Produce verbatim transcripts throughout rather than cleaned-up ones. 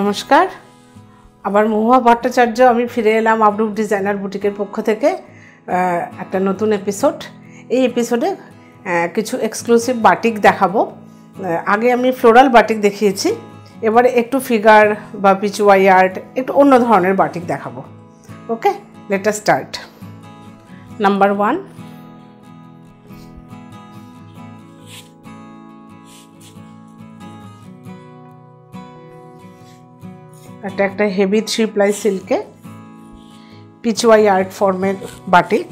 নমস্কার আবার মহুয়া ভট্টাচার্য আমি ফিরে এলাম আপরূপ ডিজাইনার বুটিকের পক্ষ থেকে একটা নতুন এপিসোড এই এপিসোডে কিছু এক্সক্লুসিভ বাটিক দেখাবো আগে আমি ফ্লোরাল বাটিক দেখিয়েছি এবারে একটু ফিগার বা পিচওয়াই আর্ট একটু অন্য ধরনের বাটিক দেখাবো okay let us start number one এটা একটা হেভি three ply সিল্কে পিচওয়াই আর্ট ফর্মের বাটিক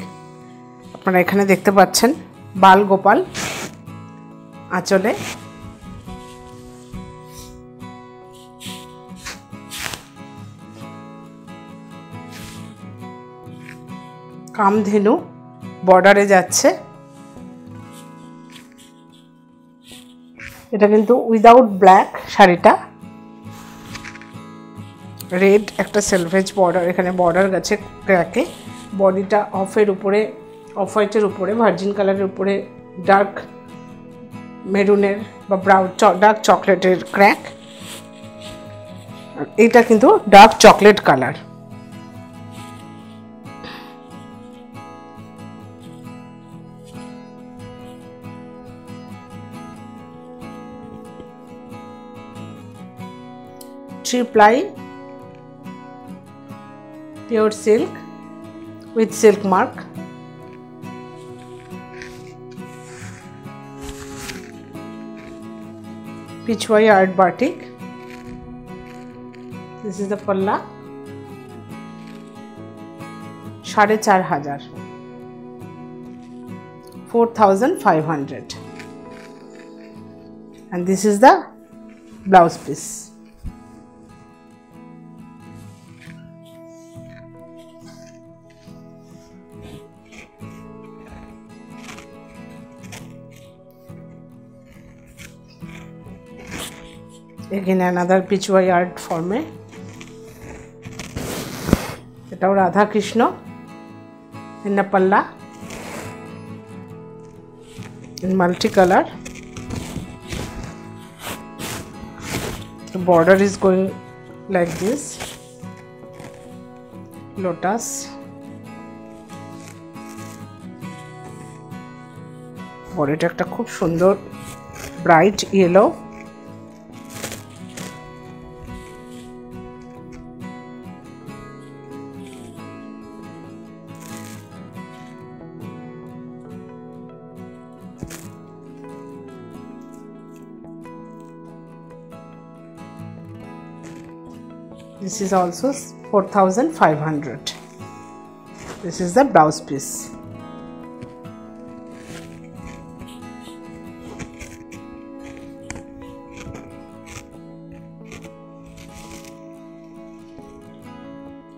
আপনারা এখানে দেখতে পাচ্ছেন বাল গোপাল আঁচলে কামধেনু বর্ডারে যাচ্ছে এটা কিন্তু উইদাউট ব্ল্যাক শাড়িটা রেড একটা সেলভেজ বর্ডার এখানে বর্ডার গেছে ক্র্যাকে বডিটা অফের উপরে অফ হোয়াইটের উপরে ভার্জিন কালারের উপরে ডার্ক মেরুনের বা ব্রাউন ডার্ক চকলেটের ক্র্যাক এটা কিন্তু dark chocolate colour three ply Pure silk with silk mark. Pichwai art batik. This is the palla. Shade char hajar. Four thousand five hundred. And this is the blouse piece. Again another Pichwai art form e etao Radha Krishna in the palla in multicolor the border is going like this lotus body ta ekta khub sundor bright yellow This is also four thousand five hundred. This is the blouse piece.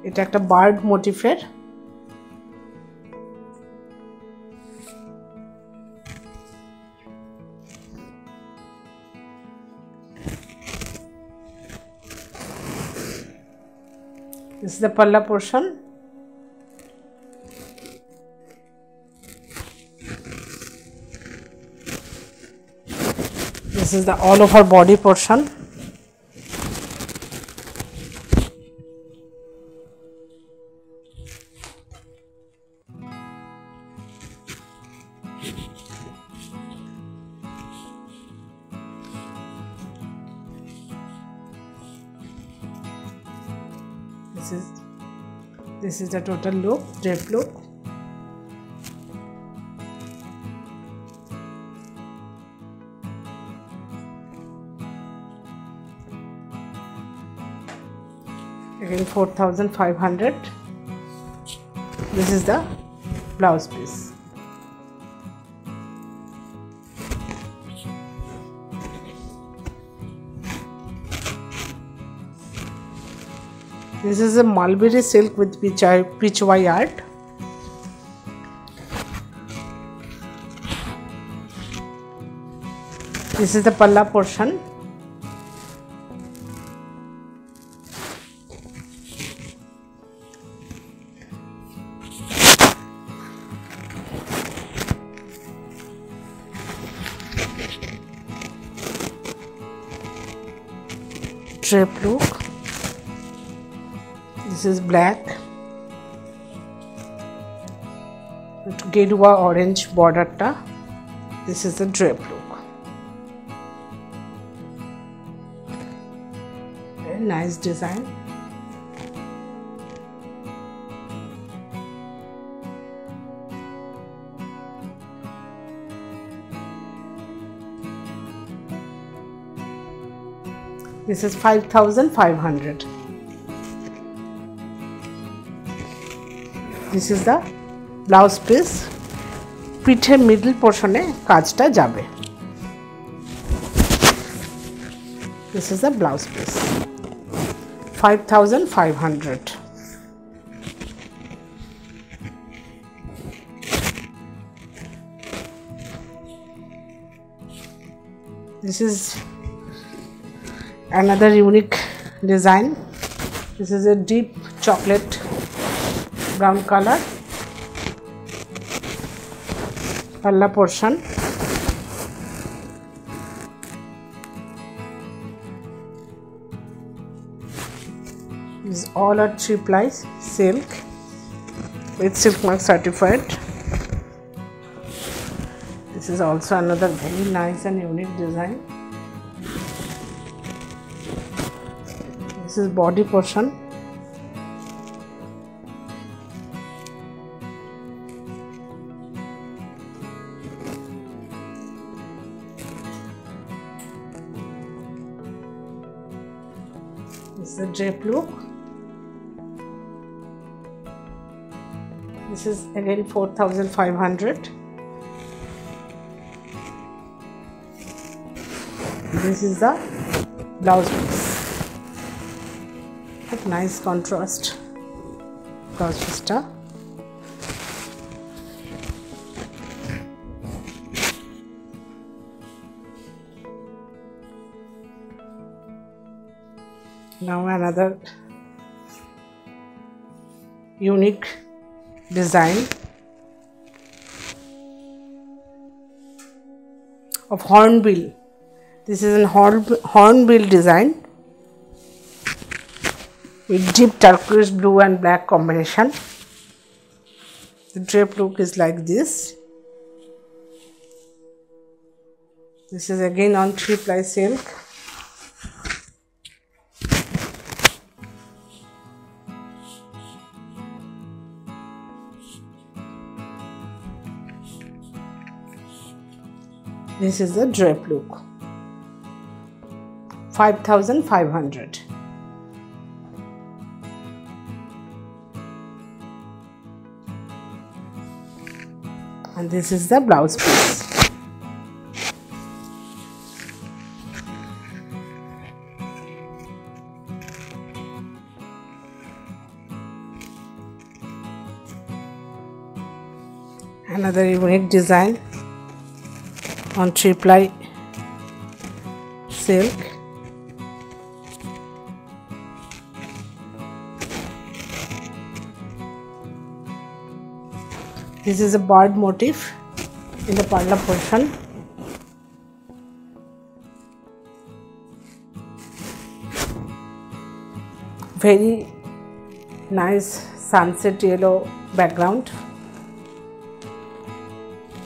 It is a bird motif. This is the palla portion. This is the all over body portion. This is this is the total look, drape look. Again four thousand five hundred. This is the blouse piece. This is a mulberry silk with Pichwai art. This is the palla portion. Drape look. This is black to get our orange border ta. This is the drape look. Very nice design. This is five thousand five hundred. This is the blouse piece. Pithe middle portion e kaj ta jabe. This is the blouse piece. five thousand five hundred. This is another unique design. This is a deep chocolate brown color. Palla portion. This is all are three plies silk with Silk Mark certified. This is also another very nice and unique design. This is body portion. This is a drape look. This is again four thousand five hundred. This is the blouse piece. Nice contrast blouse piece ta. Now another unique design of hornbill. This is an horn hornbill design with deep turquoise blue and black combination. The drape look is like this. This is again on three ply silk. This is the drape look. five thousand five hundred. And this is the blouse piece. Another unique design on three ply silk. This is a bird motif in the palla portion. Very nice sunset yellow background. And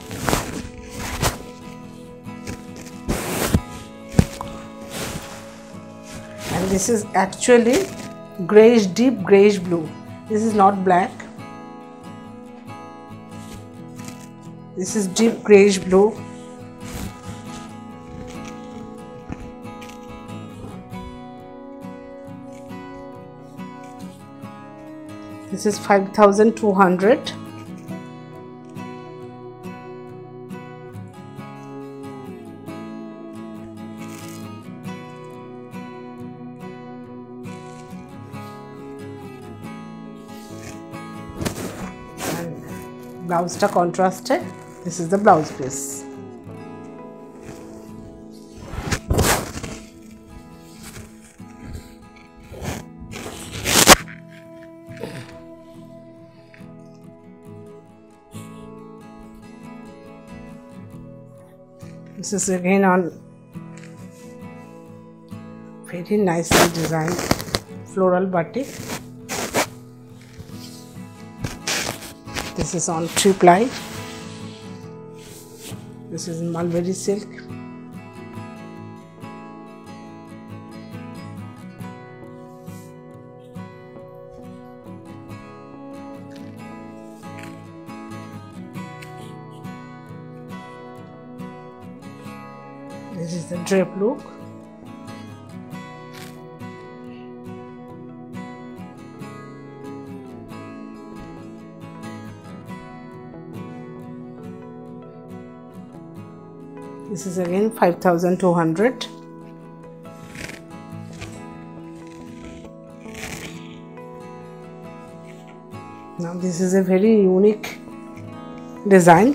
this is actually grayish, deep grayish blue. This is not black. This is deep grayish blue. This is five thousand two hundred. And blouse ta contrasted. This is the blouse piece. This is again on very nicely designed floral batik This is on three ply. This is mulberry silk. This is the drape look. This is again five thousand two hundred. Now this is a very unique design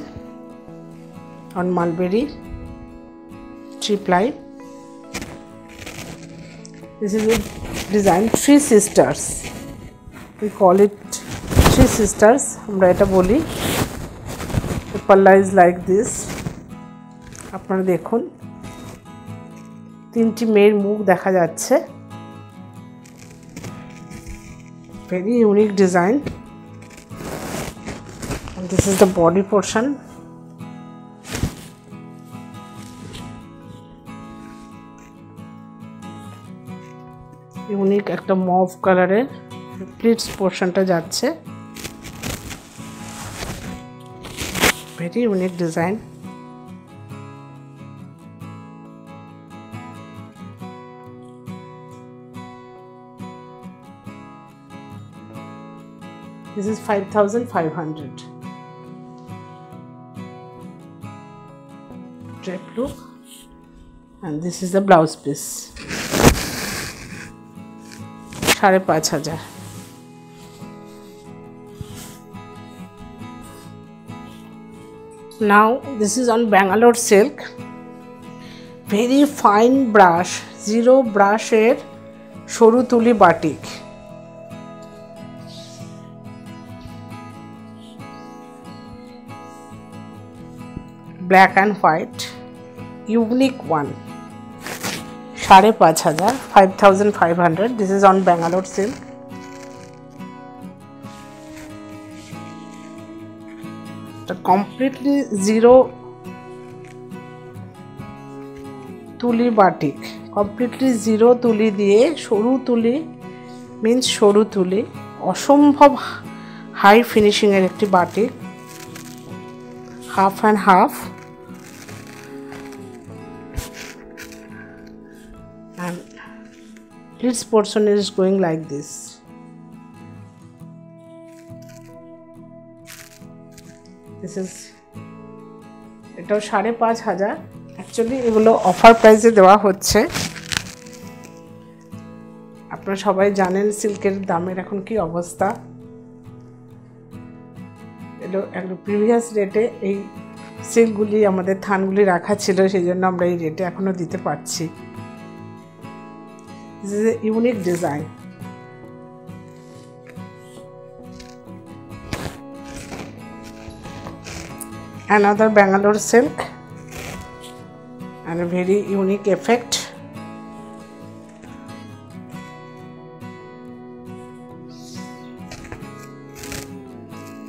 on mulberry, three ply. This is a design three sisters. We call it three sisters from Raita Boli. The palla is like this. আপনারা দেখুন তিনটি মেয়ের মুখ দেখা যাচ্ছে very unique design and this is the body portion unique একটা mauve কালারের pleats portionটা যাচ্ছে very unique design This is five thousand five hundred. Drape look, and this is the blouse piece. five thousand five hundred. Now this is on Bangalore silk. Very fine brush, zero brush hair, shoru tuli batik. Black and white, unique one. five thousand five hundred, five thousand five hundred. This is on Bangalore silk. The completely zero tuli batik. Completely zero tuli diye shoru tuli means shoru tuli. Oshombhob high finishing er ekti batik. Half and half. And this portion is going like this. This is এটা five thousand five hundred. Actually, এগুলো offer price এ দেওয়া হচ্ছে। আপনারা সবাই জানেন সিল্কের দামের এখন কি অবস্থা। এলো একটা প্রিভিয়াস রেটে এই সিল্কগুলি আমাদের থানগুলি রাখা ছিল সেজন্য আমরা এই রেটে এখনো দিতে পারছি। This is a unique design. Another Bangalore silk and a very unique effect.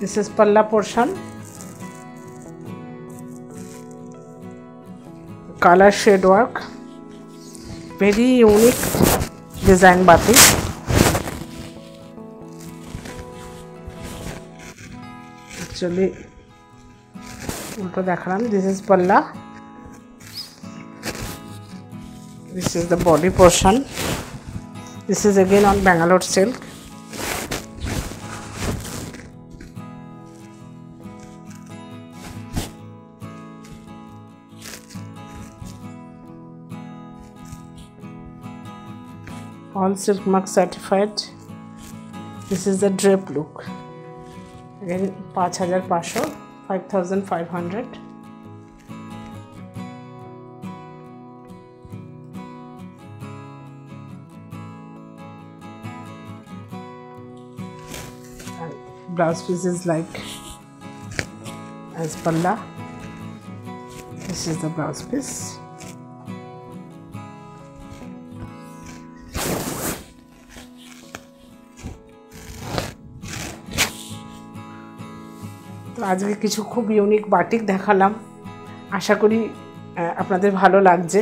This is palla portion. Color shade work. Very unique. Design batik. Actually, this is palla. This is the body portion. This is again on Bangalore silk. All silk mark certified. This is the drape look. Again, five thousand five hundred, five thousand five hundred. And blouse piece is like as palla. This is the blouse piece. আজকে কিছু খুব unique batik দেখালাম আশা করি আপনাদের ভালো লাগবে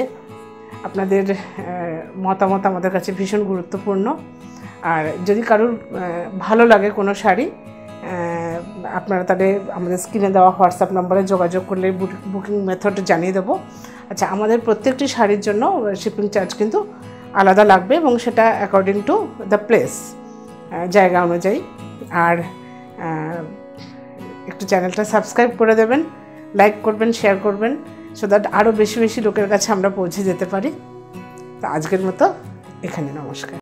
আপনাদের মতামত আমাদের কাছে ভীষণ গুরুত্বপূর্ণ আর যদি কারোর ভালো লাগে কোনো শাড়ি আপনারা তাহলে আমাদের স্ক্রিনে দেওয়া WhatsApp নম্বরে যোগাযোগ করলে বুকিং মেথড জানিয়ে দেব আচ্ছা আমাদের প্রত্যেকটি শাড়ির জন্য শিপিং চার্জ কিন্তু আলাদা লাগবে এবং সেটা অ্যাকর্ডিং টু দ্য প্লেস জায়গা অনুযায়ী আর একটু চ্যানেলটা সাবস্ক্রাইব করে দেবেন লাইক করবেন শেয়ার করবেন সো দ্যাট আরো বেশি বেশি লোকের কাছে আমরা পৌঁছে যেতে পারি তো আজকের মতো এখানে নমস্কার